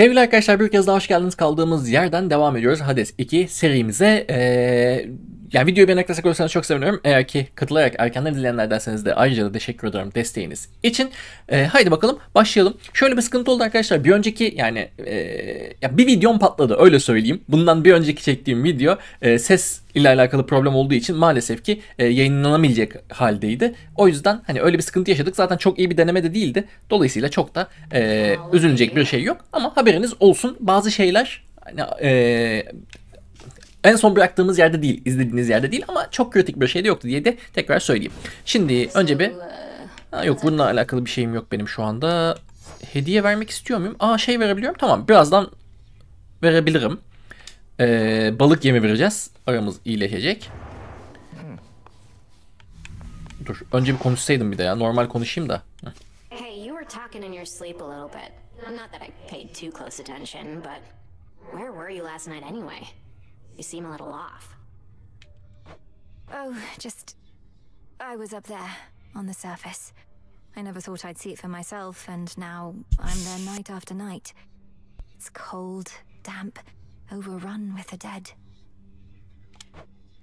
Sevgili arkadaşlar, bir kez daha hoş geldiniz. Kaldığımız yerden devam ediyoruz Hades 2 serimize. Yani videoyu beğenerek olursanız çok sevinirim. Eğer ki katılarak erkenden izleyenlerdenseniz de ayrıca da teşekkür ederim desteğiniz için. Haydi bakalım başlayalım. Şöyle bir sıkıntı oldu arkadaşlar. Bir önceki yani ya bir videom patladı, öyle söyleyeyim. Bundan bir önceki çektiğim video ses ile alakalı problem olduğu için maalesef ki yayınlanamayacak haldeydi. O yüzden hani öyle bir sıkıntı yaşadık. Zaten çok iyi bir deneme de değildi. Dolayısıyla çok da üzülecek bir şey yok. Ama haberiniz olsun, bazı şeyler hani, en son bıraktığımız yerde değil, izlediğiniz yerde değil ama çok kritik bir şey de yoktu diye de tekrar söyleyeyim. Şimdi önce bir... Ha, yok, bununla alakalı bir şeyim yok benim şu anda. Hediye vermek istiyor muyum? Aa, şey verebiliyorum, tamam, birazdan verebilirim. Balık yemi vereceğiz. Aramız iyileşecek. Dur, önce bir konuşsaydım bir de ya. Normal konuşayım da. Hey, you were talking in your sleep a little bit. Not that I paid too close attention, but where were you last night anyway? You seem a little off. Oh, just... I was up there, on the surface. I never thought I'd see it for myself, and now I'm there night after night. It's cold, damp, overrun with the dead.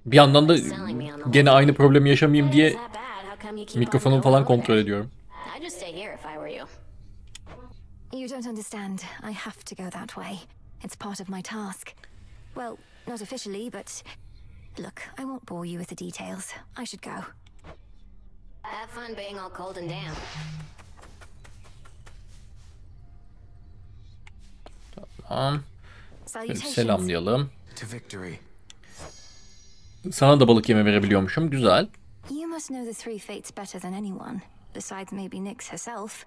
Bir yandan da gene aynı problemi yaşamayayım diye mikrofonumu falan kontrol ediyorum. I just stay here if I were you. You don't understand. I have to go that way. It's part of my task. Well, not officially, but look, I won't bore you with the details. I should go. Have fun being all cold and damp. Tamam. Selamlayalım. Sana da balık yeme verebiliyormuşum. Güzel. You must know the three fates better than anyone, besides maybe Nyx herself.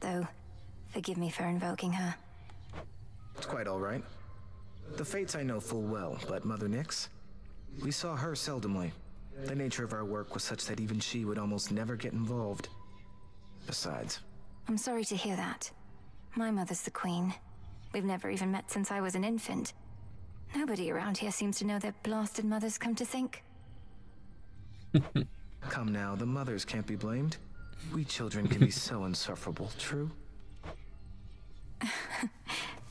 Though, forgive me for invoking her. It's quite all right. The fates I know full well, but Mother Nyx? We saw her seldomly. The nature of our work was such that even she would almost never get involved. Besides... I'm sorry to hear that. My mother's the queen. We've never even met since I was an infant. Nobody around here seems to know their blasted mothers, come to think. Come now, the mothers can't be blamed. We children can be so insufferable, true?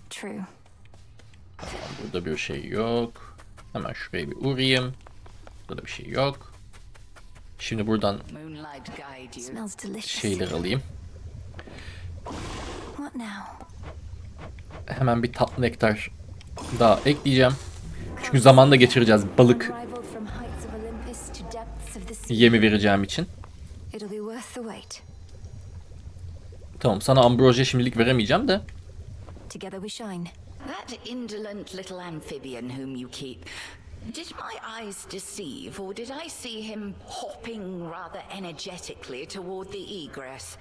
True. Burada bir şey yok. Hemen şuraya bir uğrayayım. Burada da bir şey yok. Şimdi buradan şeyler alayım. Hemen bir tatlı nektar daha ekleyeceğim. Çünkü zaman da geçireceğiz balık yemi vereceğim için. Tamam, sana ambroje şimdilik veremeyeceğim de. That indolent little amphibian whom you keep. Did my eyes deceive, or did I see him hopping rather energetically toward the egress?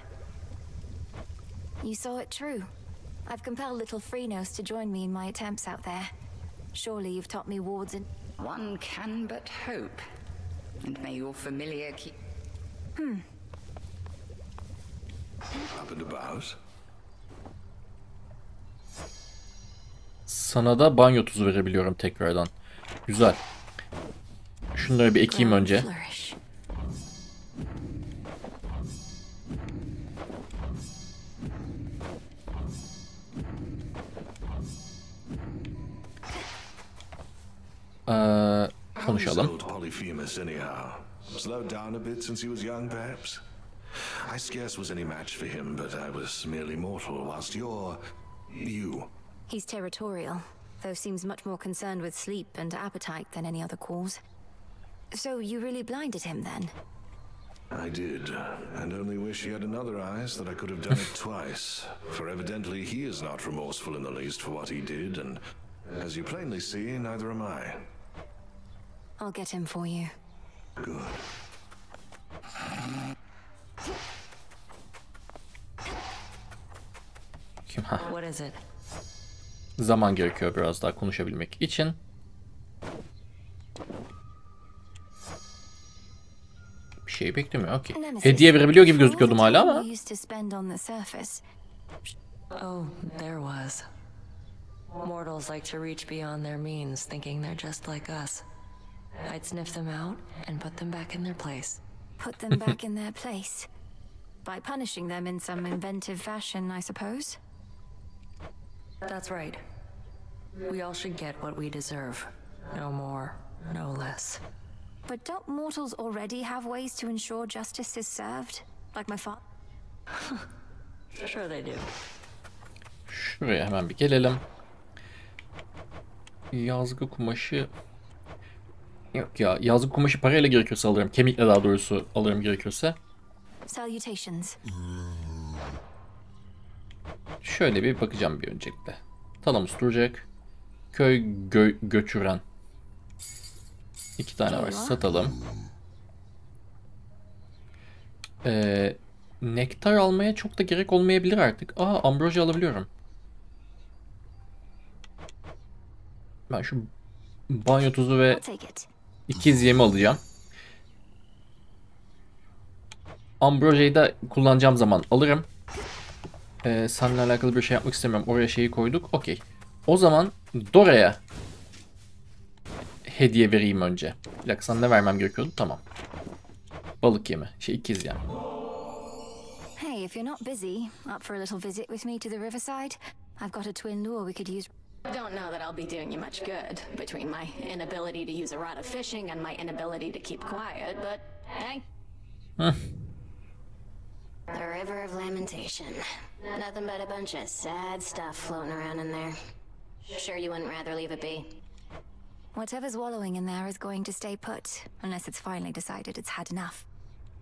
You saw it true. I've compelled little Frenos to join me in my attempts out there. Surely you've taught me wards and... One can but hope. And may your familiar keep... Up and about. Sana da banyo tuzu verebiliyorum tekrardan. Güzel. Şunları bir ekeyim önce. Konuşalım. He's territorial, though seems much more concerned with sleep and appetite than any other cause. So you really blinded him then? I did, and only wish he had another eyes that I could have done it twice, for evidently he is not remorseful in the least for what he did, and as you plainly see, neither am I. I'll get him for you. Good. What is it? Zaman gerekiyor biraz daha konuşabilmek için. Bir şey beklemiyor. Okay. Hediye verebiliyor gibi gözüküyordum hala ama. Oh, there was. Mortals like to reach beyond their means, thinking they're just like us. I'd sniff them out and put them back in their place. Put them back in their place by punishing them in some inventive fashion, I suppose. That's right. We all should get what we deserve. No more, no less. But don't mortals already have ways to ensure justice is served? Like my father? Sure they do. Şuraya hemen bir gelelim. Yazgı kumaşı... Yok ya, yazgı kumaşı parayla gerekiyorsa alırım. Kemikle daha doğrusu alırım gerekiyorsa. Salutations. Şöyle bir bakacağım bir öncelikle. Talamus duracak. Köy göçüren. 2 tane var, satalım. Nektar almaya çok da gerek olmayabilir artık. Aa, ambroja alabiliyorum. Ben şu banyo tuzu ve ikiz yemi alacağım. Ambroja'yı da kullanacağım zaman alırım. Seninle alakalı bir şey yapmak istemiyorum. Oraya şeyi koyduk. Okey. O zaman Dora'ya hediye vereyim önce. Bir dakika, sana ne vermem gerekiyordu? Tamam. Balık yemi. Şey, ikiz yemi. Hey, if you're not busy, up for a little visit with me to the riverside. I've got a twin lure we could use. I don't know that I'll be doing you much good between my inability to use a rod of fishing and my inability to keep quiet, but hey. The River of Lamentation. Nothing but a bunch of sad stuff floating around in there. Sure you wouldn't rather leave it be? Whatever's wallowing in there is going to stay put, unless it's finally decided it's had enough.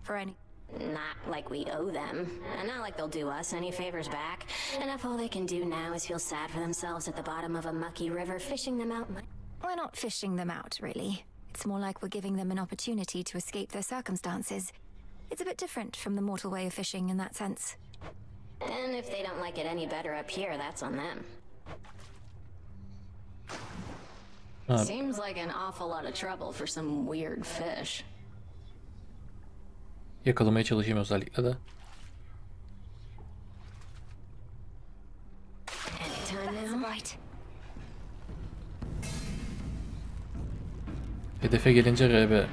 For any... Not like we owe them, and not like they'll do us any favors back. And if all they can do now is feel sad for themselves at the bottom of a mucky river, fishing them out might... We're not fishing them out, really. It's more like we're giving them an opportunity to escape their circumstances. It's a bit different from the mortal way of fishing in that sense. And if they don't like it any better up here, that's on them. Seems like an awful lot of trouble for some weird fish. Yakalamaya çalışayım özellikle de. Hedefe gelince RB.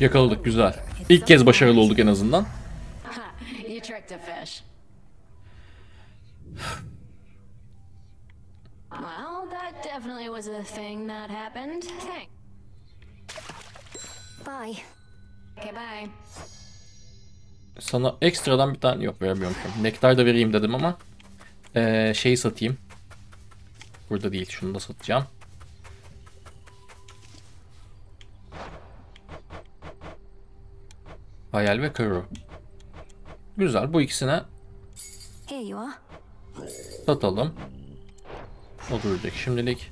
Yakaladık, güzel. İlk kez başarılı olduk en azından. Sana ekstradan bir tane yok vermiyorum. Nektar da vereyim dedim ama şeyi satayım. Burada değil, şunu da satacağım. Hayal ve Kuru. Güzel, bu ikisine satalım. O duracak şimdilik.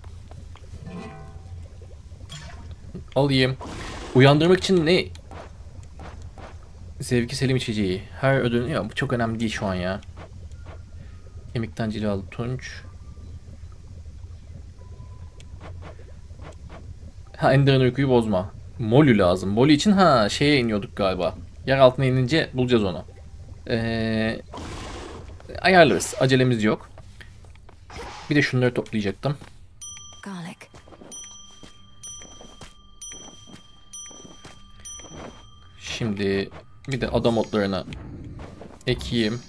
Alayım. Uyandırmak için ne? Sevgi Selim içeceği. Her ödülünü... Ya bu çok önemli değil şu an ya. Kemikten cilalı tunç. Ha, Ender'in uykuyu bozma. Molü lazım. Molü için ha şeye iniyorduk galiba. Yer altına inince bulacağız onu. Ayarlarız. Acelemiz yok. Bir de şunları toplayacaktım. Şimdi bir de adam otlarına ekeyim.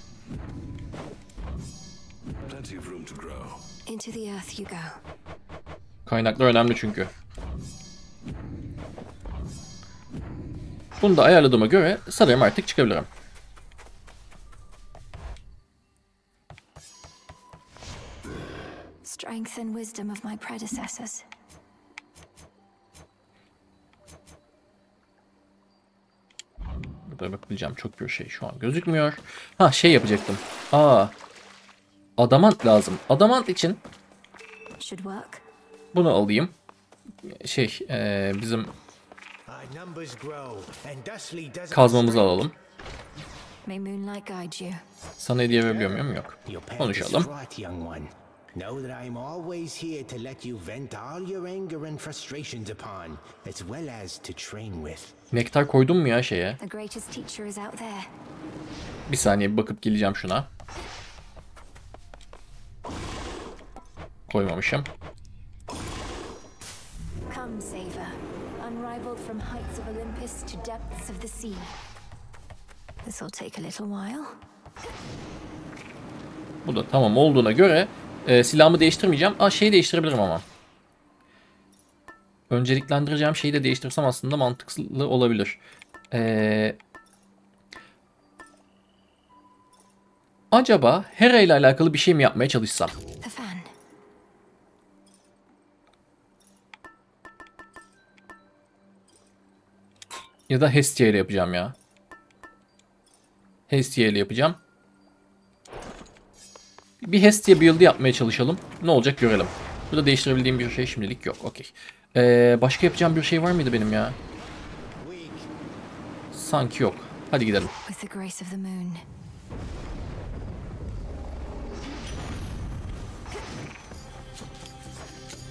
Kaynaklar önemli çünkü. Bunu da ayarladığıma göre sanırım artık çıkabilirim. Strength and wisdom of my predecessors. Burada bakacağım, çok bir şey şu an gözükmüyor. Ha, şey yapacaktım. Aa. Adamant lazım. Adamant için bunu alayım. Şey, bizim kazmamızı alalım. Sana hediye verebiliyor muyum? Yok. Konuşalım. Know that I'm always here to let you vent all your anger and frustrations upon, as well as to train with. Nektar koydum mu ya şeye? Bir saniye bakıp geleceğim şuna. Koymamışım. mountain saver, unrivaled from heights of Olympus to depths of the sea. This'll take a little while. Bu da tamam olduğuna göre silahımı değiştirmeyeceğim. Aa, şeyi değiştirebilirim ama. Önceliklendireceğim şeyi de değiştirsem aslında mantıklı olabilir. Acaba Hera ile alakalı bir şey mi yapmaya çalışsam? Ya da Hestia ile yapacağım ya. Hestia ile yapacağım. Bir Hestia build'ı yapmaya çalışalım. Ne olacak görelim. Burada değiştirebildiğim bir şey şimdilik yok. Okey. Başka yapacağım bir şey var mıydı benim ya? Sanki yok. Hadi gidelim.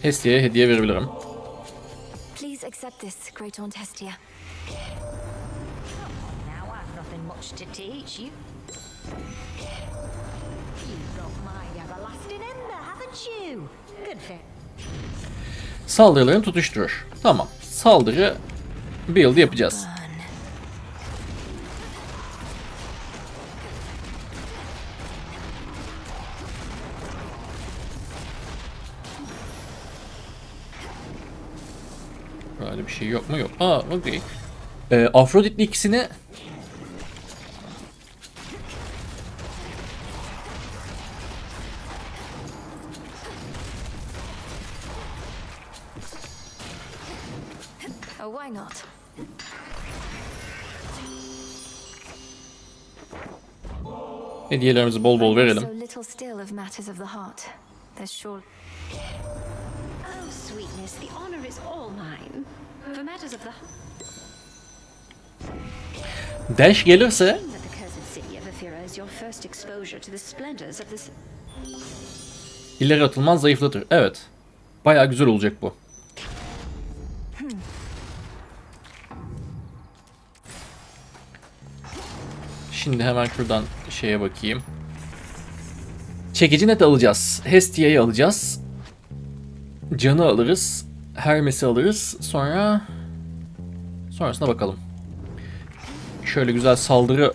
Hestia'ya hediye verebilirim. Saldırılarını tutuşturur. Tamam. Saldırı build yapacağız. Böyle bir şey yok mu? Yok. Aa, okey. Afrodit'li ikisini hediyelerimizi bol bol verelim. Dash gelirse ileri atılmaz, zayıflatır. Evet. Bayağı güzel olacak bu. Şimdi hemen şuradan şeye bakayım. Çekici net alacağız. Hestia'yı alacağız. Can'ı alırız. Hermes'i alırız. Sonrasına bakalım. Şöyle güzel saldırı.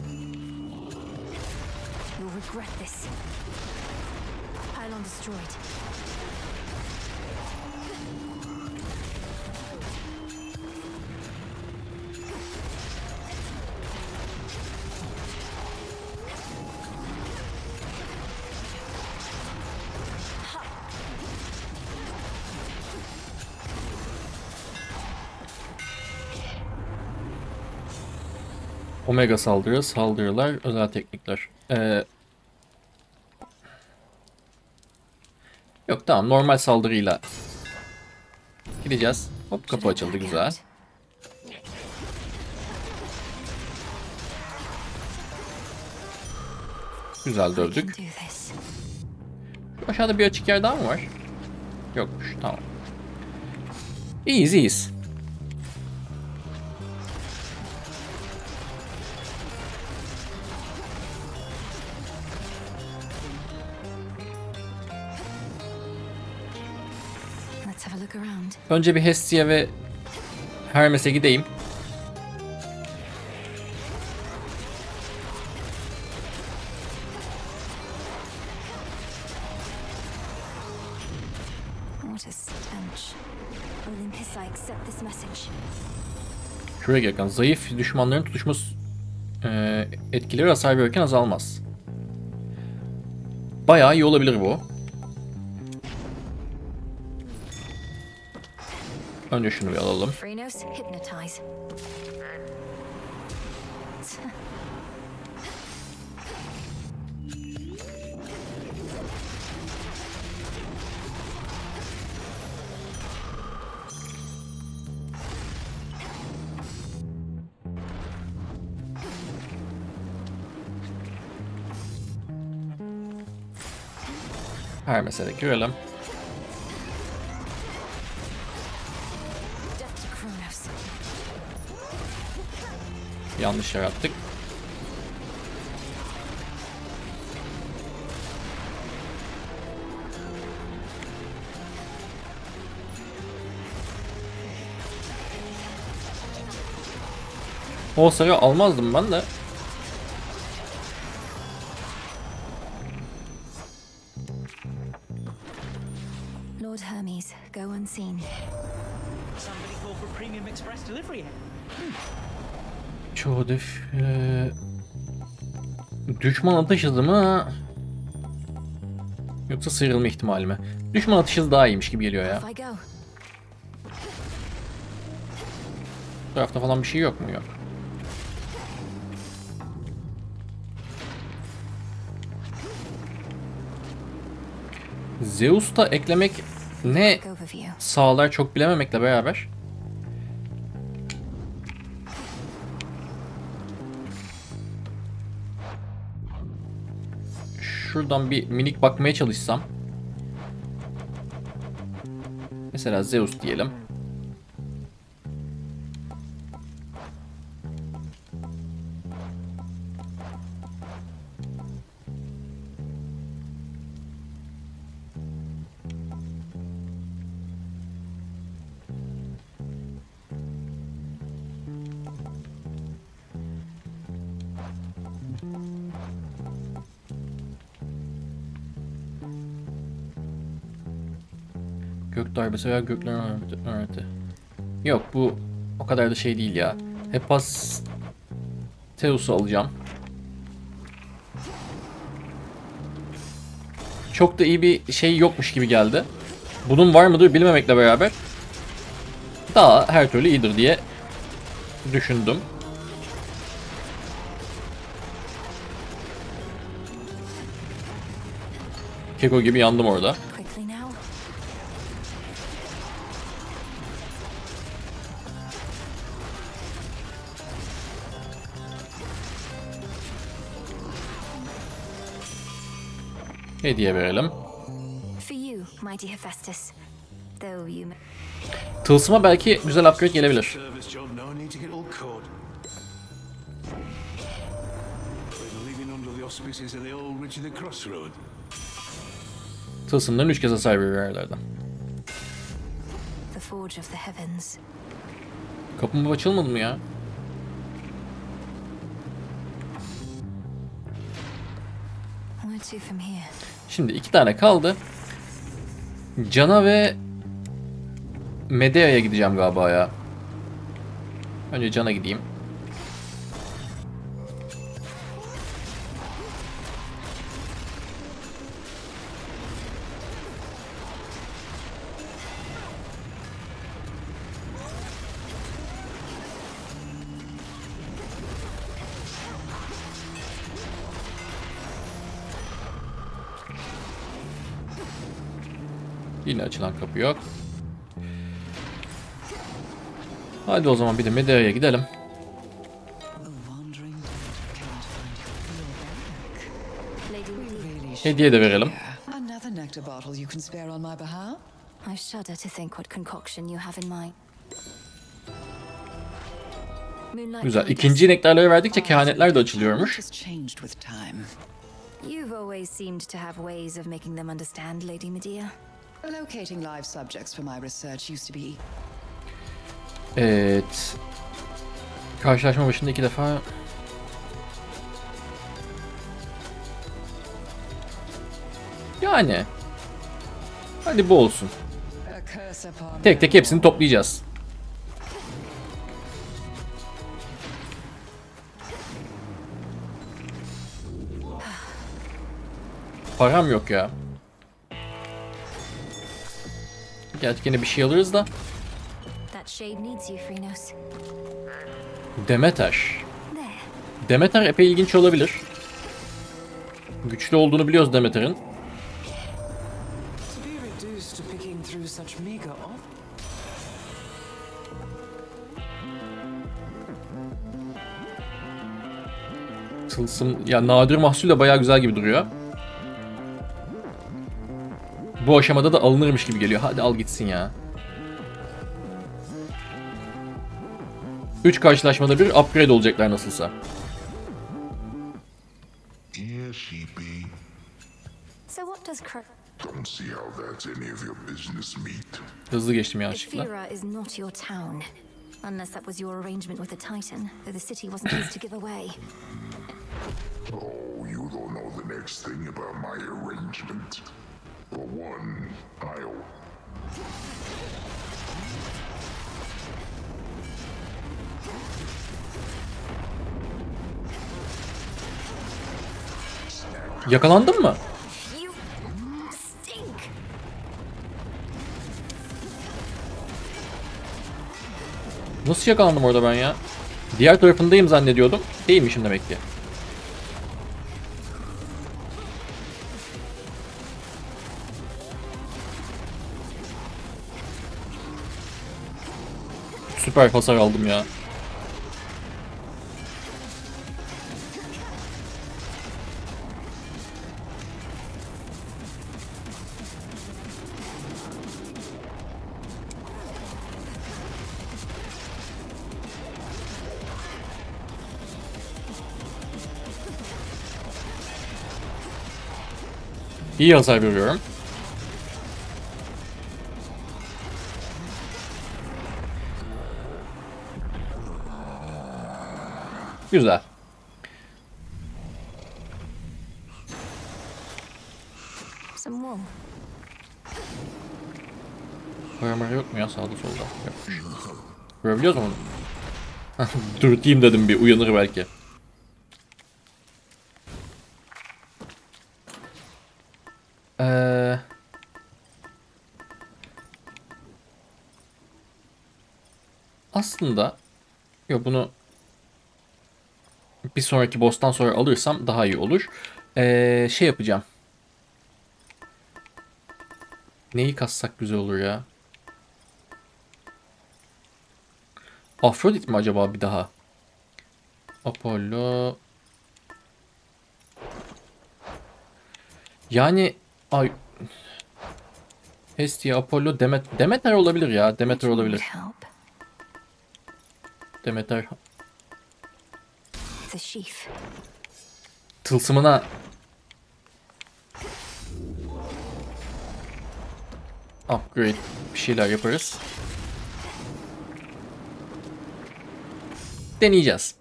Omega saldırı, saldırılar, özel teknikler. Yok tamam, normal saldırıyla gideceğiz. Hop, kapı açıldı, güzel. Güzel dövdük. Aşağıda bir açık yer daha mı var? Yokmuş, tamam. İyiyiz. Önce bir Hestia ve Hermes'e gideyim. Şuraya gelirken zayıf düşmanların tutuşması etkileri hasar verirken azalmaz. Bayağı iyi olabilir bu. Önce şunu bir alalım. Her mesele görelim. Yanlış yarattık. Olsa ya almazdım ben de. Lord Hermes, go unseen. Somebody call for premium express delivery. Çoğu düşman atış hızı mı? Yoksa sıyrılma ihtimali mi? Düşman atış hızı daha iyiymiş gibi geliyor ya. Bu tarafta falan bir şey yok mu? Yok. Zeus'ta eklemek ne sağlar çok bilememekle beraber. Şuradan bir minik bakmaya çalışsam. Mesela Zeus diyelim. Gök darbesi veya göklerin hareketi. Yok, bu o kadar da şey değil ya. Hephaestus'u alacağım. Çok da iyi bir şey yokmuş gibi geldi. Bunun var mıdır bilmemekle beraber daha her türlü iyidir diye düşündüm. Keko gibi yandım orada. Hediye verelim. Tılsıma belki güzel upgrade gelebilir. Tılsımların 3 kez hasar veriyor yerlerden. Kapım açılmadı mı ya? Şimdi 2 tane kaldı. Cana ve Medea'ya gideceğim galiba ya. Önce Cana gideyim. Yine açılan kapı yok. Hadi o zaman bir de Medea'ya gidelim. Hediye de verelim. Güzel. İkinci nektarları verdikçe kehanetler de açılıyormuş. Locating live subjects for my research used to be. Evet. Karşılaşma başında 2 defa. Yani. Hadi bu olsun. Tek tek hepsini toplayacağız. Param yok ya. Gerçi yine bir şey alırız da. Demeter. Demeter epey ilginç olabilir. Güçlü olduğunu biliyoruz Demeter'in. Tılsım ya, nadir mahsul de bayağı güzel gibi duruyor. Bu aşamada da alınırmış gibi geliyor. Hadi al gitsin ya. 3 karşılaşmada bir upgrade olacaklar nasılsa. Hızlı geçtim yanlışlıkla. Unless that was your arrangement with the Titan, though the city wasn't his to give away. Oh, you don't know the next thing about my arrangement. For one, I'll... Yakalandın mı? Nasıl yakalandım orada ben ya? Diğer tarafındayım zannediyordum. Değilmişim demek ki. Süper hasar aldım ya. İyi hasar görüyorum. Güzel. Koyamar yok mu ya sağda solda? Görebiliyoruz mu onu? Dürteyim dedim, bir uyanır belki. Aslında yok, bunu bir sonraki boss'tan sonra alırsam daha iyi olur. Şey yapacağım. Neyi kassak güzel olur ya? Aphrodite mi acaba bir daha? Apollo. Yani ay, Hestia, Apollo, Demeter olabilir ya. Demeter olabilir. Demeter. Tılsımına. Upgrade bir şeyler yaparız. Deneyeceğiz.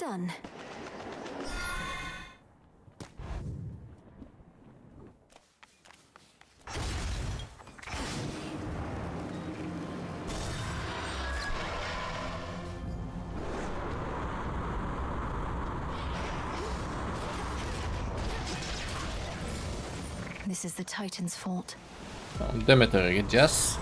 Done. This is the Titan's fault. Demeter'e gideceğiz.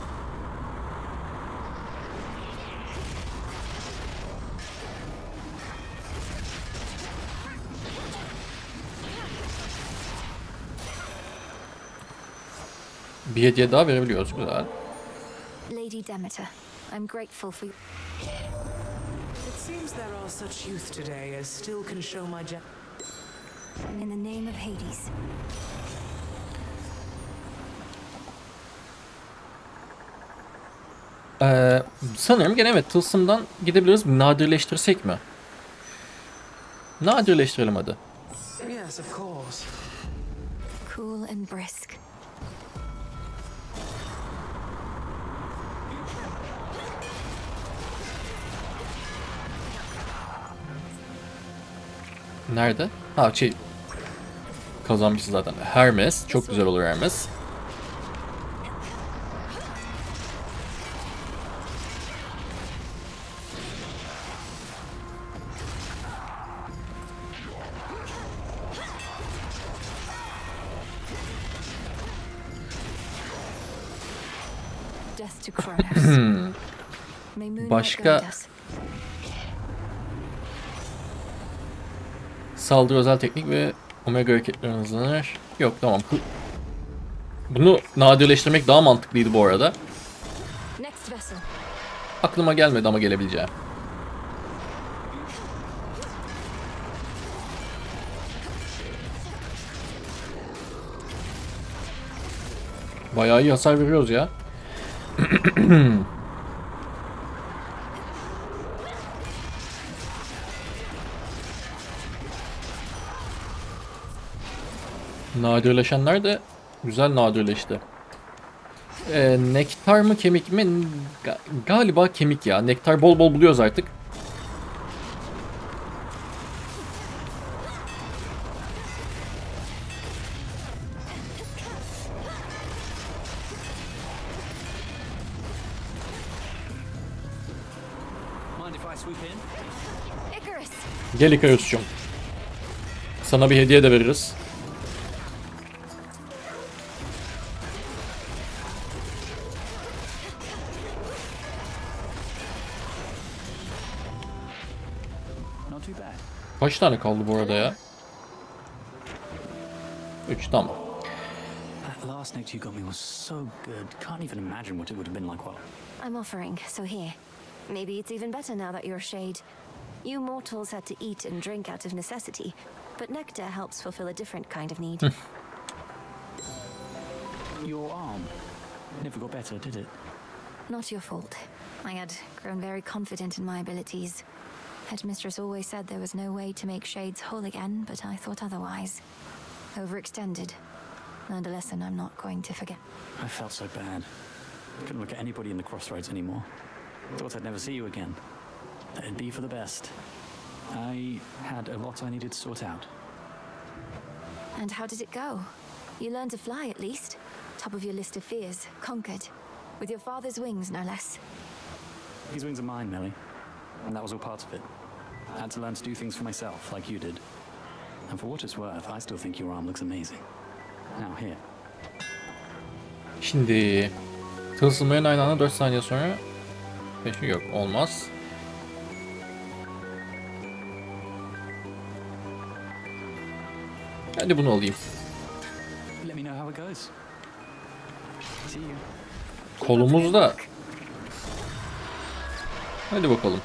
Bir hediye daha verebiliyoruz, güzel. Lady Demeter, I'm grateful for you. It seems there are such youth today as still can show my in the name of Hades. Sanırım gene evet tılsımdan gidebiliriz. Nadirleştirsek mi? Nadirleştirelim hadi. Yes, of course. Cool and brisk. Nerede? Ha şey. Kazanmışız zaten. Hermes. Çok güzel olur Hermes. Başka saldırı özel teknik ve omega hareketleri hızlanır. Yok tamam. Bunu nadirleştirmek daha mantıklıydı bu arada. Aklıma gelmedi ama gelebileceğim. Bayağı iyi hasar veriyoruz ya. Nadirleşenler de güzel nadirleşti. Nektar mı kemik mi? Galiba kemik ya. Nektar bol bol buluyoruz artık. Gel Icarus'cum. Sana bir hediye de veririz. Kaç tane kaldı bu arada ya? 3, tamam. I'm offering, so here. Maybe it's even better now that you're shade. You mortals had to eat and drink out of necessity, but nectar helps fulfill a different kind of need. Your arm never got better, did it? Not your fault. I had grown very confident in my abilities. Headmistress always said there was no way to make shades whole again, but I thought otherwise. Overextended. Learned a lesson I'm not going to forget. I felt so bad. Couldn't look at anybody in the crossroads anymore. Thought I'd never see you again. It'd be for the best. I had a lot I needed to sort out. And how did it go? You learned to fly at least. Top of your list of fears, conquered. With your father's wings, no less. His wings are mine, Millie. And that was all part of it. I had to learn to do things for myself, like you did. And for what it's worth, I still think your arm looks amazing. Now here. Şimdi tılsımların aynı anda 4 saniye sonra peşi yok, olmaz. Hadi bunu alayım. Kolumuzda. Hadi bakalım.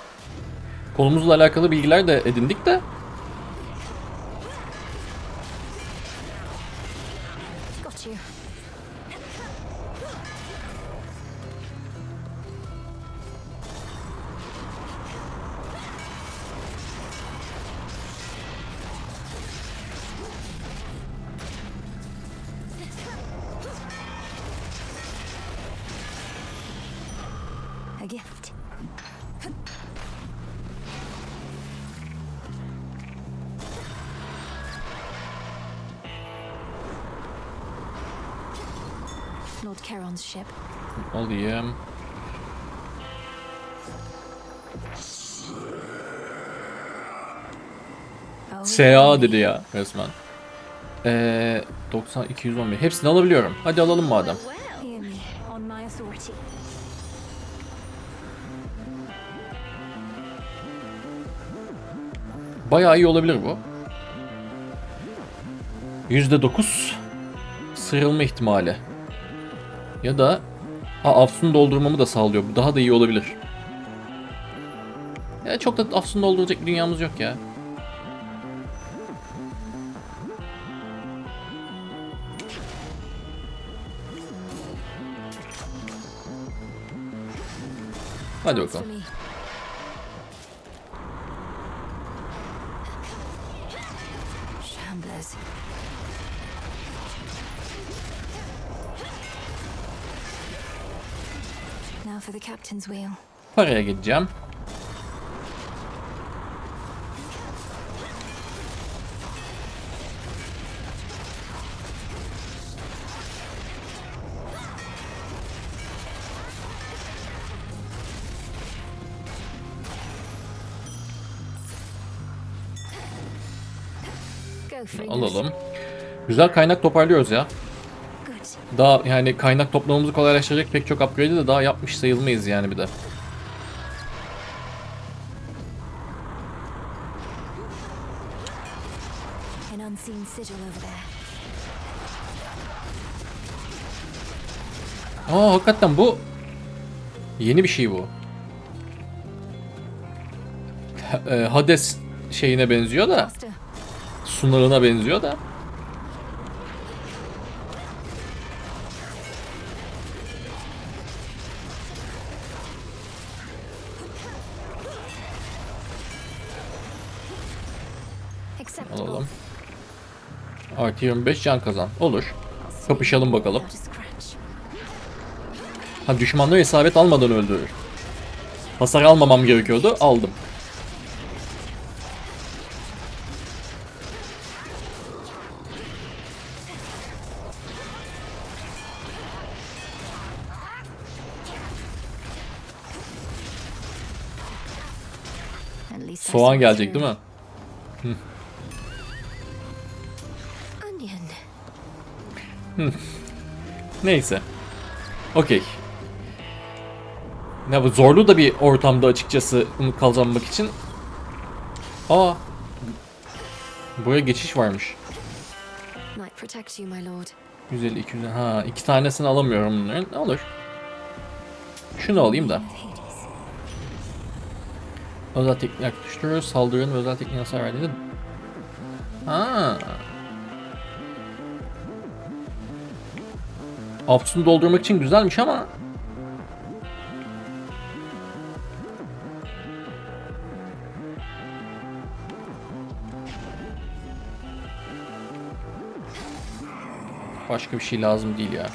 Kolumuzla alakalı bilgiler de edindik de. Alayım. SA dedi ya resmen. 90 211. Hepsini alabiliyorum. Hadi alalım madem. Bayağı iyi olabilir bu. %9 sıyrılma ihtimali. Ya da afsun doldurmamı da sağlıyor. Bu daha da iyi olabilir. Ya çok da afsun dolduracak bir dünyamız yok ya. Hadi bakalım. Paraya gideceğim. Alalım. Güzel kaynak toparlıyoruz ya. Daha yani kaynak toplamamızı kolaylaştıracak pek çok upgrade'i de daha yapmış sayılmayız yani bir de. Aa, hakikaten bu yeni bir şey bu. Hades şeyine benziyor da, sunarına benziyor da. Alalım. Artı 25 can kazan. Olur. Kapışalım bakalım. Ha, düşmanları isabet almadan öldürür. Hasar almamam gerekiyordu. Aldım. Soğan gelecek değil mi? Neyse. Okey. Ne bu, zorlu da bir ortamda açıkçası umut kazanmak için. Aa. Buraya geçiş varmış. 150 200. Ha, iki tanesini alamıyorum bunların. Ne olur. Şunu alayım da. Özel tekniği aktifleştiriyoruz. Saldırının özel tekniği hasar verdiğinde. Ha. Avtusunu doldurmak için güzelmiş ama. Başka bir şey lazım değil ya.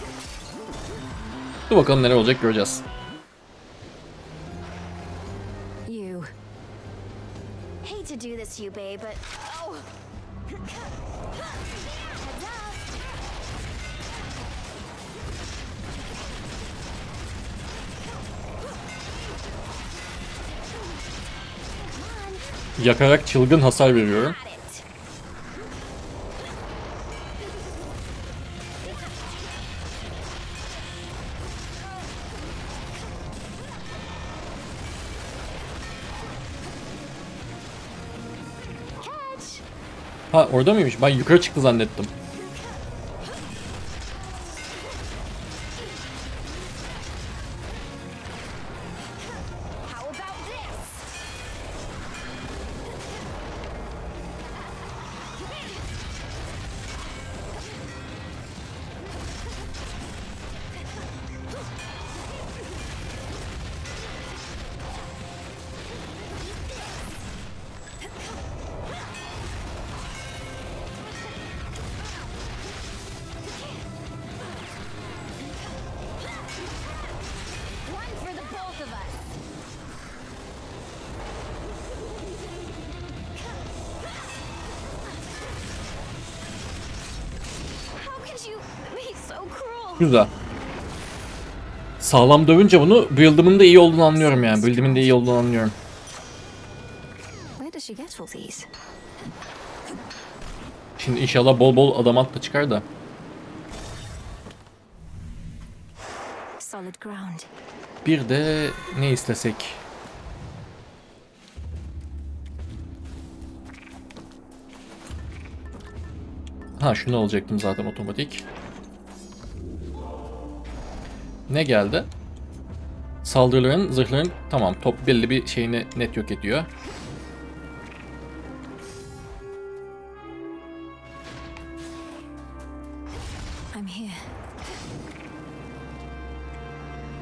Dur bakalım neler olacak, göreceğiz. Yakarak çılgın hasar veriyorum. Ha, orada mıymış? Ben yukarı çıktı zannettim. Güzel. Sağlam dövünce bunu, build'ımın da iyi olduğunu anlıyorum yani. Build'imin de iyi olduğunu anlıyorum. Şimdi inşallah bol bol adamant da çıkar da. Bir de ne istesek? Ha, şunu alacaktım zaten otomatik. Ne geldi? Saldırıların, zırhların, tamam, top belli bir şeyini net yok ediyor.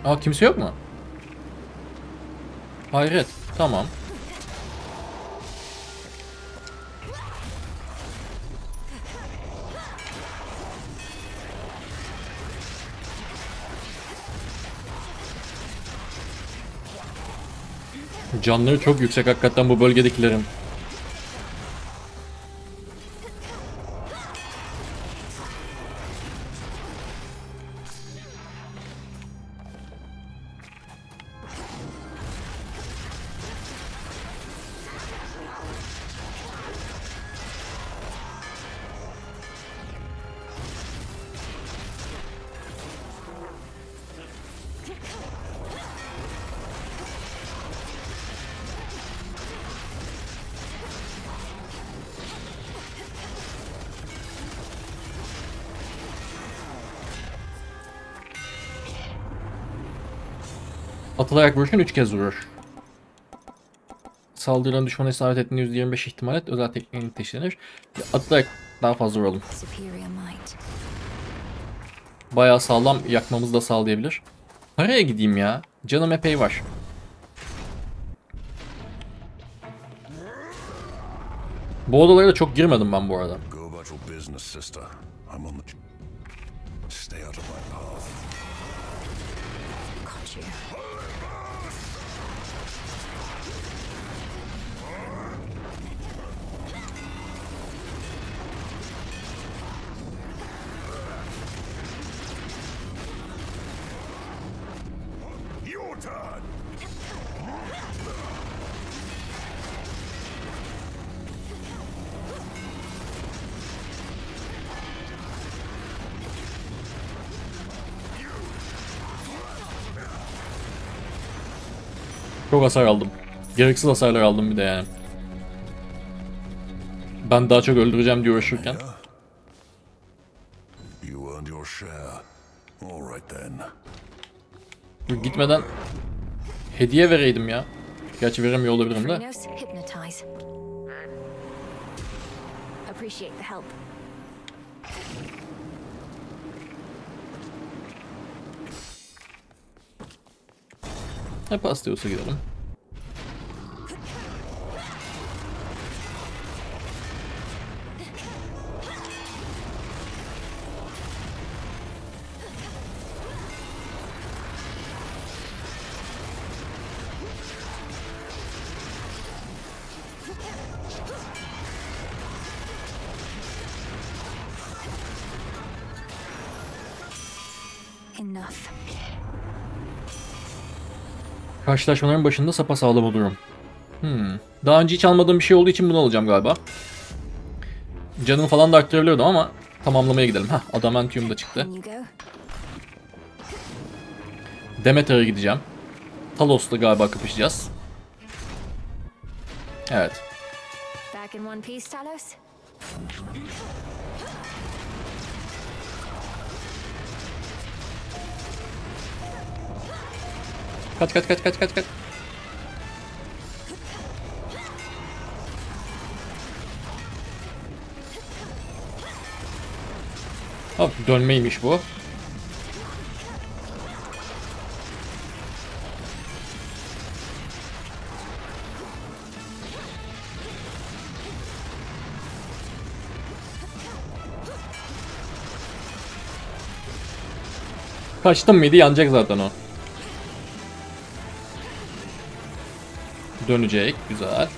Aa, kimse yok mu? Hayret, tamam. Canları çok yüksek hakikaten bu bölgedekilerin. Atılarak vuruşun 3 kez vurur. Saldırılan düşmana isabet ettiğinde %25 ihtimal et. Özel tekniğini teşhilenir. Atılarak daha fazla vuralım. Bayağı sağlam yakmamızı da sağlayabilir. Paraya gideyim ya. Canım epey var. Bu odalara da çok girmedim ben bu arada. you. Your turn! Çok hasar aldım. Gereksiz hasarlar aldım bir de yani. Ben daha çok öldüreceğim diye uğraşırken. Gitmeden hediye vereydim ya. Gerçi veremiyor olabilirim de. Hep Asteos'a gidelim. Karşılaşmaların başında sapasağlam olurum. Daha önce hiç almadığım bir şey olduğu için bunu alacağım galiba. Canımı falan da arttırabiliyordum ama tamamlamaya gidelim. Hah, Adamantium da çıktı. Demeter'e gideceğim. Talos'la galiba kapışacağız. Evet. Kaç. Hop, dönmeymiş bu. Kaçtım mıydı? Yanacak zaten o. Dönecek, güzel.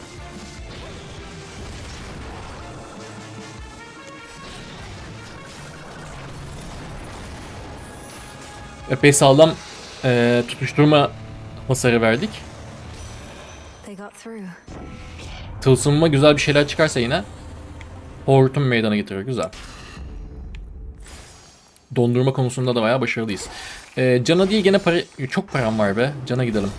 Epey sağlam tutuşturma hasarı verdik. Tılsımıma güzel bir şeyler çıkarsa yine hortum meydana getiriyor, güzel. Dondurma konusunda da bayağı başarılıyız. Cana değil, gene para, çok param var be. Cana gidelim.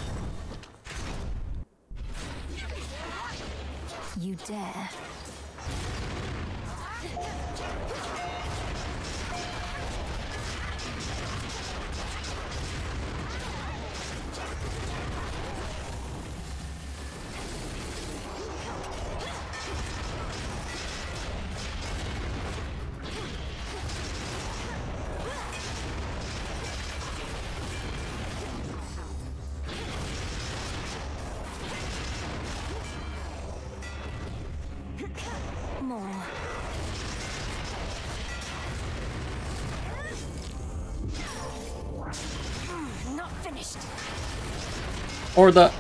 Orada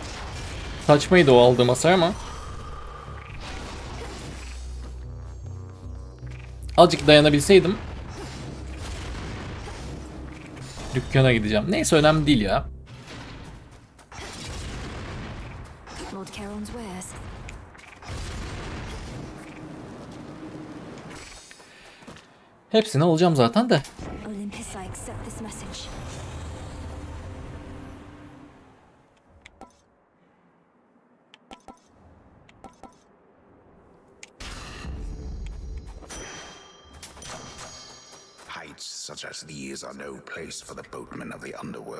saçmaydı o aldığım hasar ama azıcık dayanabilseydim dükkana gideceğim. Neyse, önemli değil ya. Hepsini alacağım zaten de.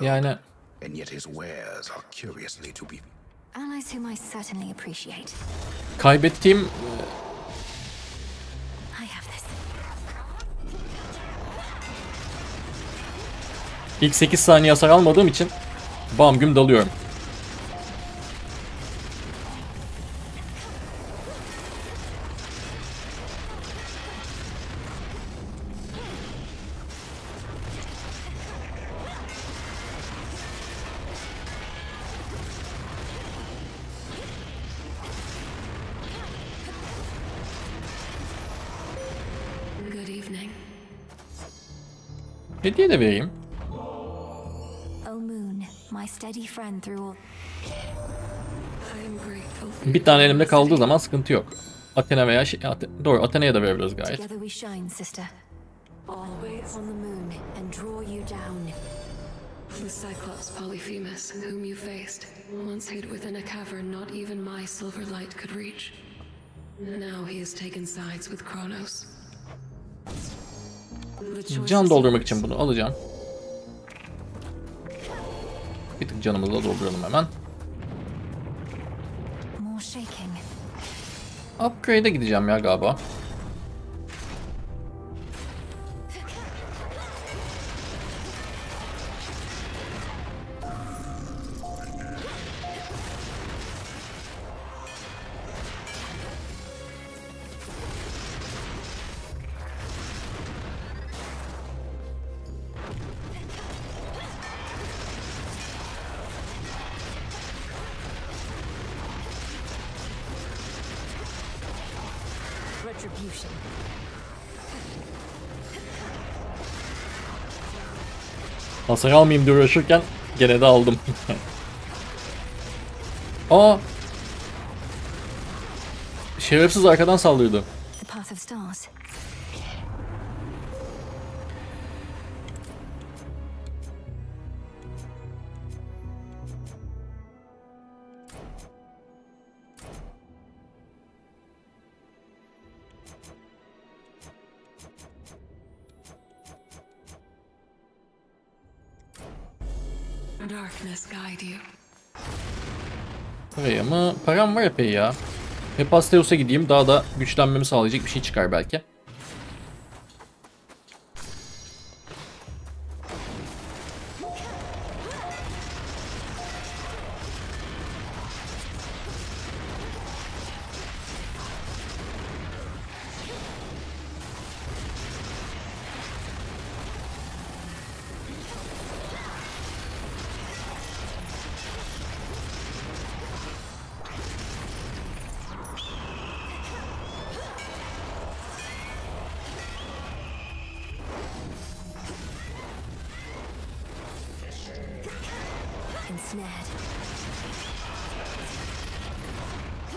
Yani kaybettiğim ilk 8 saniye hasar almadığım için bam güm dalıyorum. Hediye de vereyim. Bir tane elimde kaldığı zaman sıkıntı yok. Athena veya şey, doğru, Athena'ya da verebiliriz gayet. The Cyclops Polyphemus, whom you faced, once hid within a cavern not even my silver light could reach. Now he has taken sides with Kronos. Can doldurmak için bunu alacağım. Bir tık canımızı da dolduralım hemen. Upgrade'e gideceğim ya galiba. Hasar almayayım diye uğraşırken gene de aldım. Aa! Şerefsiz arkadan sallıyordu. Paraya mı? Param var epey ya. Hephaestus'a gideyim, daha da güçlenmemi sağlayacak bir şey çıkar belki.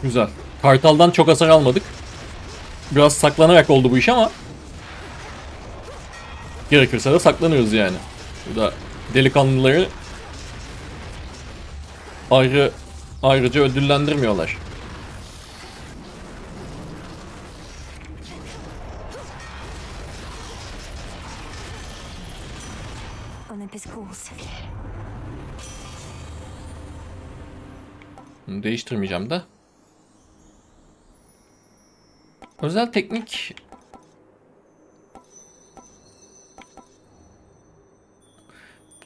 Güzel. Kartaldan çok hasar almadık. Biraz saklanarak oldu bu iş ama gerekirse de saklanıyoruz yani. Burada delikanlıları ayrıca ödüllendirmiyorlar. Bunu değiştirmeyeceğim de. Özel teknik.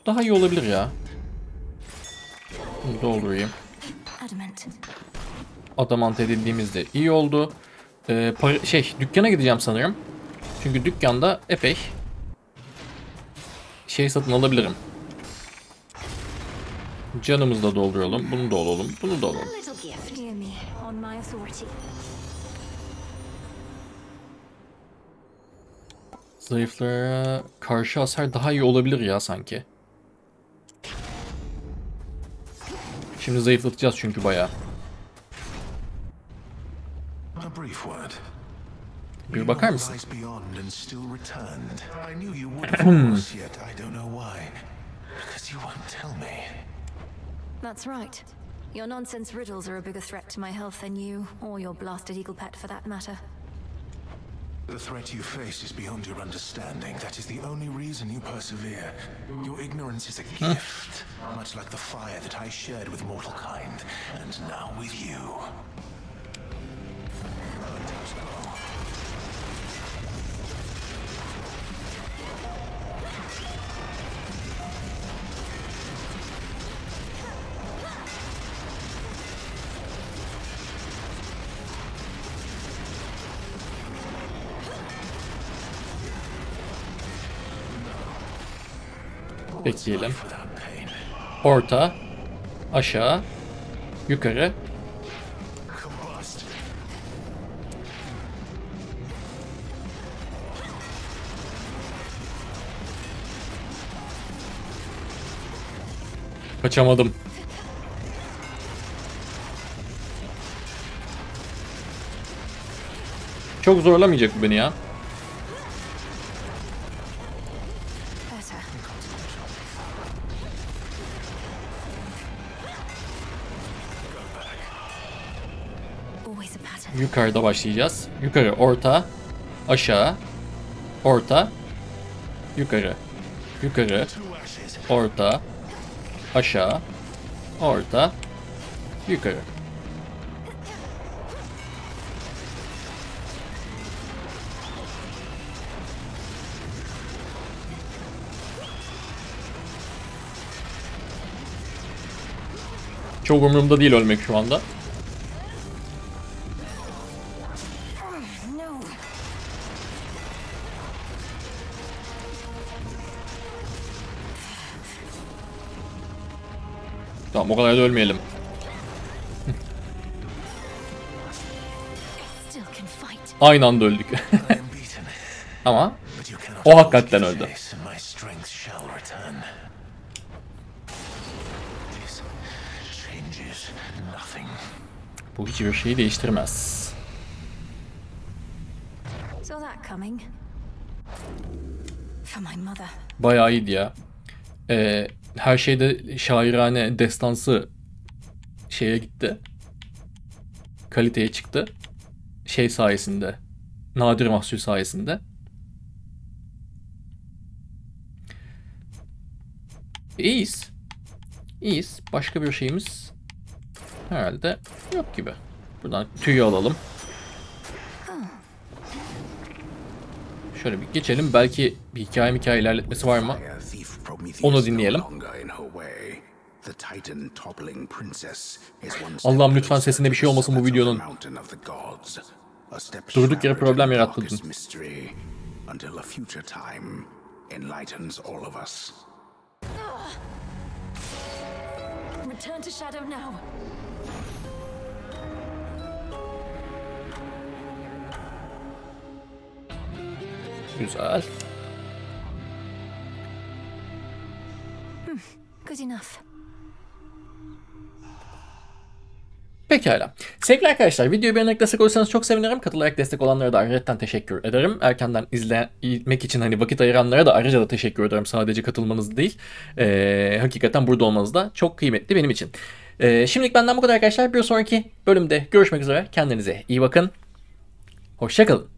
Daha iyi olabilir ya. Bunu doldurayım. Adamant edildiğimizde iyi oldu. Dükkana gideceğim sanırım. Çünkü dükkanda epey şey satın alabilirim. Canımızı da dolduralım. Bunu da alalım. Bunu da alalım. Zayıflara karşı hasar daha iyi olabilir ya sanki. Şimdi zayıflatacağız çünkü bayağı. Bir bakar mısın? That's right. Your nonsense riddles are a bigger threat to my health than you or your blasted eagle pet for that matter. The threat you face is beyond your understanding. That is the only reason you persevere. Your ignorance is a gift, much like the fire that I shared with mortal kind, and now with you. Bekleyelim. Orta, aşağı, yukarı. Kaçamadım. Çok zorlamayacak beni ya. Yukarıda başlayacağız. Yukarı, orta, aşağı, orta, yukarı, yukarı, orta, aşağı, orta, yukarı. Çok umurumda değil ölmek şu anda. Tamam, o kadar da ölmeyelim. Aynı anda öldük. Ama o hakikaten öldü. Bu hiçbir şeyi değiştirmez. Bayağı iyiydi ya. Her şeyde şairane destansı şeye gitti. Kaliteye çıktı. Şey sayesinde. Nadir mahsul sayesinde. İyiyiz. İyiyiz. Başka bir şeyimiz herhalde yok gibi. Buradan tüyü alalım. Şöyle bir geçelim. Belki bir hikaye ilerletmesi var mı? Onu dinleyelim. Allah'ım lütfen sesinde bir şey olmasın bu videonun. Durduk yere problem yarattırdın. Güzel. Pekala. Sevgili arkadaşlar, videoyu beğenerek destek olursanız çok sevinirim. Katılarak destek olanlara da ayrıca teşekkür ederim. Erkenden izlemek için hani vakit ayıranlara da ayrıca da teşekkür ederim. Sadece katılmanız değil. Hakikaten burada olmanız da çok kıymetli benim için. Şimdilik benden bu kadar arkadaşlar. Bir sonraki bölümde görüşmek üzere. Kendinize iyi bakın. Hoşçakalın.